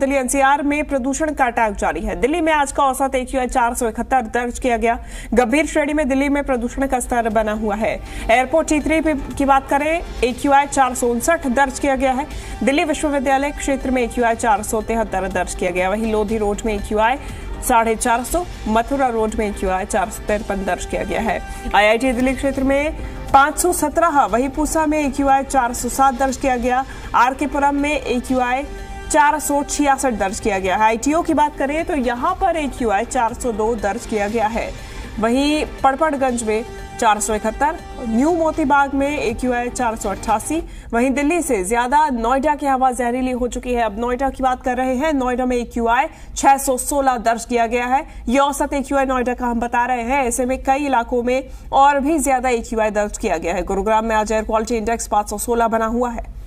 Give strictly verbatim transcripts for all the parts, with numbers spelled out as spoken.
Delhi NCR में प्रदूषण का अटैक जारी है। दिल्ली में आज का औसत ए क्यू आई चार सौ इकहत्तर दर्ज किया गया। गंभीर श्रेणी में दिल्ली में प्रदूषण का स्तर बना हुआ है। एयरपोर्ट टी थ्री की बात करें, ए क्यू आई चार सौ उनसठ दर्ज किया गया है। दिल्ली विश्वविद्यालय क्षेत्र में ए क्यू आई चार सौ तिहत्तर दर्ज किया गया। वहीं लोधी रोड में ए क्यू आई साढ़े चार सौ, मथुरा रोड में ए क्यू आई चार सौ तिरपन दर्ज किया गया है। आई आई टी दिल्ली क्षेत्र में पाँच सौ सत्रह, वहीं पूसा में ए क्यू आई चार सौ सात दर्ज किया गया। आर के पुरम में ए क्यू आई चार सौ छियासठ दर्ज किया गया है। आई टी ओ की बात करें तो यहाँ पर ए क्यू आई चार सौ दो दर्ज किया गया है। वहीं पड़पड़गंज में चार सौ इकहत्तर, न्यू मोतीबाग में ए क्यू आई चार सौ अट्ठासी। वहीं दिल्ली से ज्यादा नोएडा की हवा जहरीली हो चुकी है। अब नोएडा की बात कर रहे हैं। नोएडा में ए क्यू आई छह सौ सोलह दर्ज किया गया है। ये औसत ए क्यू आई नोएडा का हम बता रहे हैं। ऐसे में कई इलाकों में और भी ज्यादा ए क्यू आई दर्ज किया गया है। गुरुग्राम में आज एयर क्वालिटी इंडेक्स पाँच सौ सोलह बना हुआ है।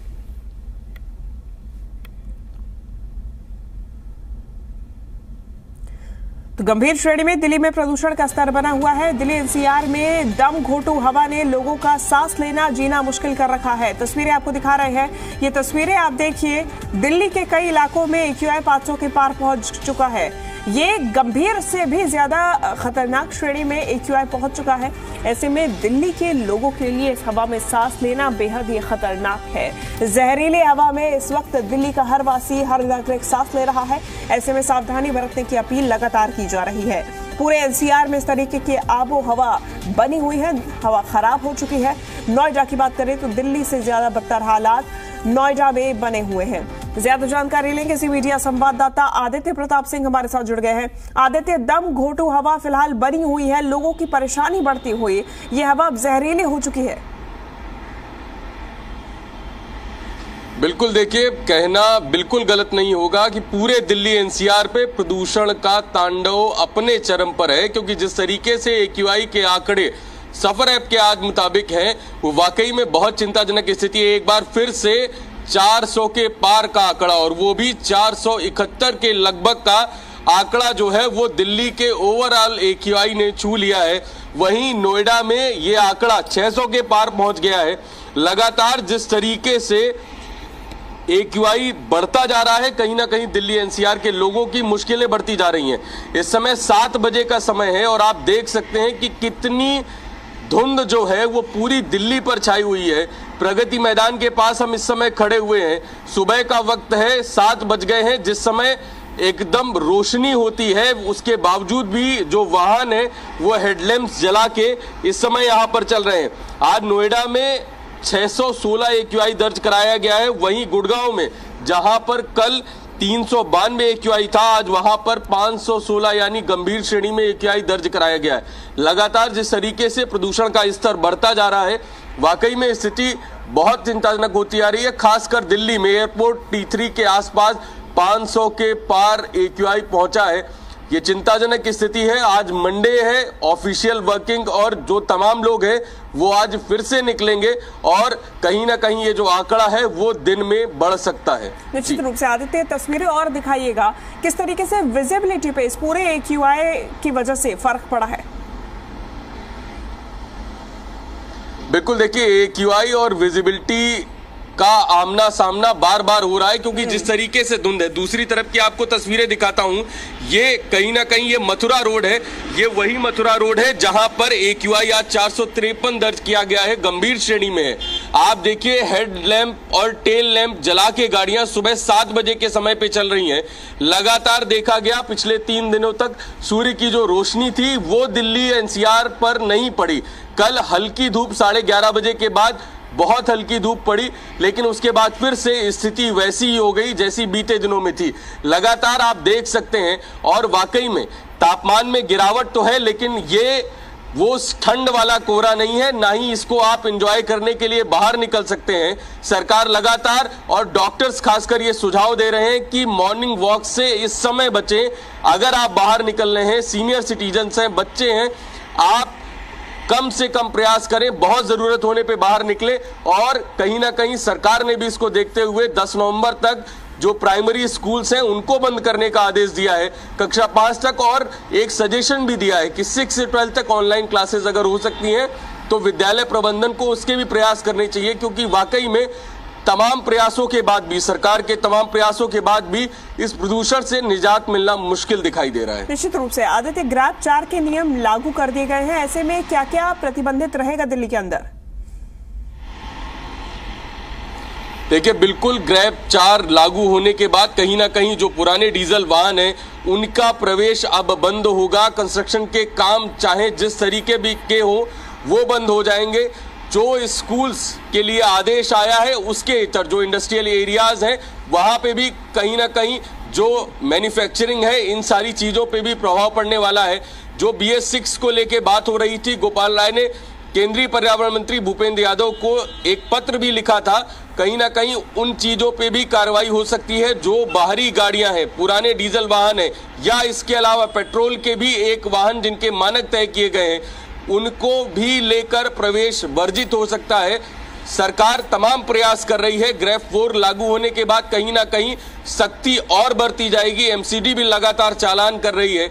तो गंभीर श्रेणी में दिल्ली में प्रदूषण का स्तर बना हुआ है। दिल्ली एनसीआर में दम घोटू हवा ने लोगों का सांस लेना जीना मुश्किल कर रखा है। तस्वीरें आपको दिखा रहे हैं। ये तस्वीरें आप देखिए, दिल्ली के कई इलाकों में ए क्यू आई पाँच सौ के पार पहुंच चुका है। ये गंभीर से भी ज्यादा खतरनाक श्रेणी में ए क्यू आई पहुंच चुका है। ऐसे में दिल्ली के लोगों के लिए इस हवा में सांस लेना बेहद ही खतरनाक है। जहरीली हवा में इस वक्त दिल्ली का हर वासी, हर नागरिक सांस ले रहा है। ऐसे में सावधानी बरतने की अपील लगातार की जा रही है। पूरे एनसीआर में इस तरीके की आबो हवा बनी हुई है। हवा खराब हो चुकी है। नोएडा की बात करें तो दिल्ली से ज्यादा बदतर हालात नोएडा में बने हुए हैं। ज्यादा जानकारी लेंगे सी मीडिया संवाददाता आदित्य प्रताप सिंह हमारे साथ जुड़ गए हैं। आदित्य, दम घोटू हवा फिलहाल बनी हुई है, लोगों की परेशानी बढ़ती हुई, ये हवा अब जहरीली हो चुकी है। बिल्कुल, देखिए कहना बिल्कुल गलत नहीं होगा कि पूरे दिल्ली एनसीआर पे प्रदूषण का तांडव अपने चरम पर है, क्योंकि जिस तरीके से ए क्यू आई के आंकड़े सफर ऐप के आज मुताबिक है वो वाकई में बहुत चिंताजनक स्थिति है। एक बार फिर से चार सौ के पार का आंकड़ा, और वो भी चार सौ इकहत्तर के लगभग का आंकड़ा जो है वो दिल्ली के ओवरऑल ए क्यू आई ने छू लिया है। वहीं नोएडा में ये आंकड़ा छह सौ के पार पहुंच गया है। लगातार जिस तरीके से ए क्यू आई बढ़ता जा रहा है, कहीं ना कहीं दिल्ली एनसीआर के लोगों की मुश्किलें बढ़ती जा रही हैं। इस समय सात बजे का समय है और आप देख सकते हैं कि कितनी धुंध जो है वो पूरी दिल्ली पर छाई हुई है। प्रगति मैदान के पास हम इस समय खड़े हुए हैं। सुबह का वक्त है, सात बज गए हैं, जिस समय एकदम रोशनी होती है, उसके बावजूद भी जो वाहन है वो हेडलैम्प्स जला के इस समय यहाँ पर चल रहे हैं। आज नोएडा में छह सौ सोलह ए क्यू आई दर्ज कराया गया है। वहीं गुड़गांव में, जहाँ पर कल तीन सौ बानवे ए क्यू आई था, आज वहां पर पाँच सौ सोलह यानी गंभीर श्रेणी में ए क्यू आई दर्ज कराया गया है। लगातार जिस तरीके से प्रदूषण का स्तर बढ़ता जा रहा है, वाकई में स्थिति बहुत चिंताजनक होती आ रही है। खासकर दिल्ली में एयरपोर्ट टी थ्री के आसपास पाँच सौ के पार ए क्यू आई पहुंचा है। ये चिंताजनक स्थिति है। आज मंडे है, ऑफिशियल वर्किंग, और जो तमाम लोग हैं वो आज फिर से निकलेंगे और कहीं ना कहीं ये जो आंकड़ा है वो दिन में बढ़ सकता है। निश्चित रूप से आदित्य, तस्वीरें और दिखाइएगा, किस तरीके से विजिबिलिटी पे इस पूरे ए क्यू आई की वजह से फर्क पड़ा है। बिल्कुल, देखिए ए क्यू आई और विजिबिलिटी का आमना सामना बार बार हो रहा है, क्योंकि जिस तरीके से धुंध है। दूसरी तरफ की आपको तस्वीरें दिखाता हूं, ये कहीं ना कहीं ये मथुरा रोड है। ये वही मथुरा रोड है जहां पर ए क्यू आई आज चार सौ तिरपन दर्ज किया गया है, गंभीर श्रेणी में है। आप देखिए हेड लैम्प और टेल लैम्प जला के गाड़ियां सुबह सात बजे के समय पे चल रही हैं। लगातार देखा गया पिछले तीन दिनों तक सूर्य की जो रोशनी थी वो दिल्ली एनसीआर पर नहीं पड़ी। कल हल्की धूप साढ़े ग्यारह बजे के बाद बहुत हल्की धूप पड़ी, लेकिन उसके बाद फिर से स्थिति वैसी ही हो गई जैसी बीते दिनों में थी। लगातार आप देख सकते हैं, और वाकई में तापमान में गिरावट तो है, लेकिन ये वो ठंड वाला कोहरा नहीं है, ना ही इसको आप एंजॉय करने के लिए बाहर निकल सकते हैं। सरकार लगातार और डॉक्टर्स खासकर ये सुझाव दे रहे हैं कि मॉर्निंग वॉक से इस समय बचें। अगर आप बाहर निकल रहे हैं, सीनियर सिटीजन्स हैं, बच्चे हैं, आप कम से कम प्रयास करें, बहुत जरूरत होने पे बाहर निकले। और कहीं ना कहीं सरकार ने भी इसको देखते हुए दस नवंबर तक जो प्राइमरी स्कूल्स हैं उनको बंद करने का आदेश दिया है, कक्षा पाँच तक, और एक सजेशन भी दिया है कि सिक्स से ट्वेल्थ तक ऑनलाइन क्लासेस अगर हो सकती हैं तो विद्यालय प्रबंधन को उसके भी प्रयास करने चाहिए, क्योंकि वाकई में तमाम प्रयासों के बाद भी, सरकार के तमाम प्रयासों के बाद भी इस प्रदूषण से निजात मिलना मुश्किल दिखाई दे रहा है। निश्चित रूप से आदित्य, ग्राफ चार के नियम लागू कर दिए गए हैं, ऐसे में क्या क्या प्रतिबंधित रहेगा दिल्ली के अंदर? देखिए, बिल्कुल ग्रैप चार लागू होने के बाद कहीं ना कहीं जो पुराने डीजल वाहन हैं उनका प्रवेश अब बंद होगा। कंस्ट्रक्शन के काम चाहे जिस तरीके भी के हो वो बंद हो जाएंगे। जो स्कूल्स के लिए आदेश आया है उसके इतर जो इंडस्ट्रियल एरियाज हैं वहाँ पे भी कहीं ना कहीं जो मैन्युफैक्चरिंग है इन सारी चीज़ों पे भी प्रभाव पड़ने वाला है। जो बी एस सिक्स को लेके बात हो रही थी, गोपाल राय ने केंद्रीय पर्यावरण मंत्री भूपेंद्र यादव को एक पत्र भी लिखा था। कहीं ना कहीं उन चीज़ों पे भी कार्रवाई हो सकती है जो बाहरी गाड़ियां हैं, पुराने डीजल वाहन हैं या इसके अलावा पेट्रोल के भी एक वाहन जिनके मानक तय किए गए हैं, उनको भी लेकर प्रवेश वर्जित हो सकता है। सरकार तमाम प्रयास कर रही है। ग्रेफ फोर लागू होने के बाद कहीं ना कहीं सख्ती और बढ़ती जाएगी। एमसीडी भी लगातार चालान कर रही है।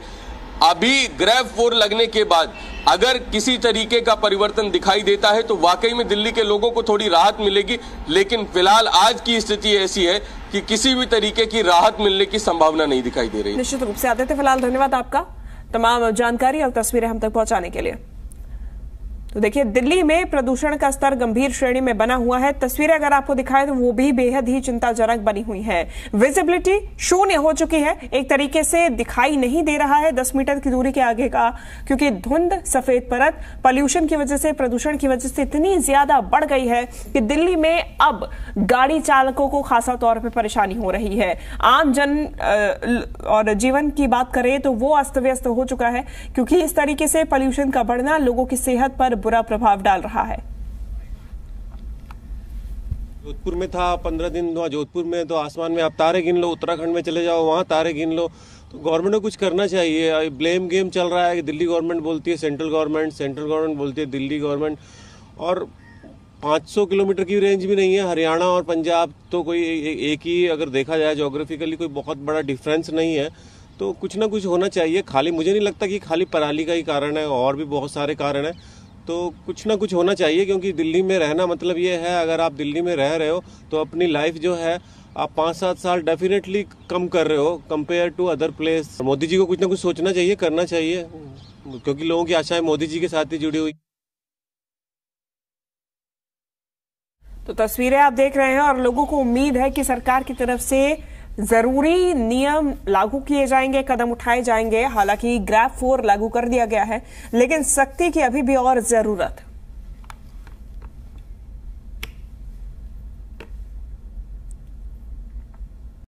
अभी ग्रेफ फोर लगने के बाद अगर किसी तरीके का परिवर्तन दिखाई देता है तो वाकई में दिल्ली के लोगों को थोड़ी राहत मिलेगी, लेकिन फिलहाल आज की स्थिति ऐसी है कि किसी भी तरीके की राहत मिलने की संभावना नहीं दिखाई दे रही। निश्चित रूप से आदित्य, फिलहाल धन्यवाद आपका तमाम जानकारी और तस्वीरें हम तक पहुंचाने के लिए। तो देखिए, दिल्ली में प्रदूषण का स्तर गंभीर श्रेणी में बना हुआ है। तस्वीरें अगर आपको दिखाएं तो वो भी बेहद ही चिंताजनक बनी हुई है। विजिबिलिटी शून्य हो चुकी है, एक तरीके से दिखाई नहीं दे रहा है दस मीटर की दूरी के आगे का, क्योंकि धुंध सफेद परत पॉल्यूशन की वजह से, प्रदूषण की वजह से इतनी ज्यादा बढ़ गई है कि दिल्ली में अब गाड़ी चालकों को खासा तौर पर परेशानी हो रही है। आम जन और जीवन की बात करें तो वो अस्त व्यस्त हो चुका है, क्योंकि इस तरीके से पॉल्यूशन का बढ़ना लोगों की सेहत पर बुरा प्रभाव डाल रहा है। जोधपुर में था पंद्रह दिन, जोधपुर में तो आसमान में आप तारे गिन लो, उत्तराखंड में चले जाओ वहाँ तारे गिन लो। तो गवर्नमेंट को कुछ करना चाहिए। ब्लेम गेम चल रहा है कि दिल्ली गवर्नमेंट बोलती है सेंट्रल गवर्नमेंट, सेंट्रल गवर्नमेंट बोलती है दिल्ली गवर्नमेंट, और पाँच सौ किलोमीटर की रेंज भी नहीं है। हरियाणा और पंजाब तो कोई एक ही, अगर देखा जाए जोग्राफिकली कोई बहुत बड़ा डिफरेंस नहीं है। तो कुछ ना कुछ होना चाहिए। खाली मुझे नहीं लगता कि खाली पराली का ही कारण है, और भी बहुत सारे कारण हैं। तो कुछ ना कुछ होना चाहिए, क्योंकि दिल्ली में रहना मतलब ये है, अगर आप दिल्ली में रह रहे हो तो अपनी लाइफ जो है आप पाँच सात साल डेफिनेटली कम कर रहे हो compare to other place. Modi ji को कुछ ना कुछ सोचना चाहिए, करना चाहिए, क्योंकि लोगों की आशाएं मोदी जी के साथ ही जुड़ी हुई। तो तस्वीरें आप देख रहे हैं, और लोगों को उम्मीद है कि सरकार की तरफ से जरूरी नियम लागू किए जाएंगे, कदम उठाए जाएंगे। हालांकि ग्राफ फोर लागू कर दिया गया है, लेकिन सख्ती की अभी भी और जरूरत है।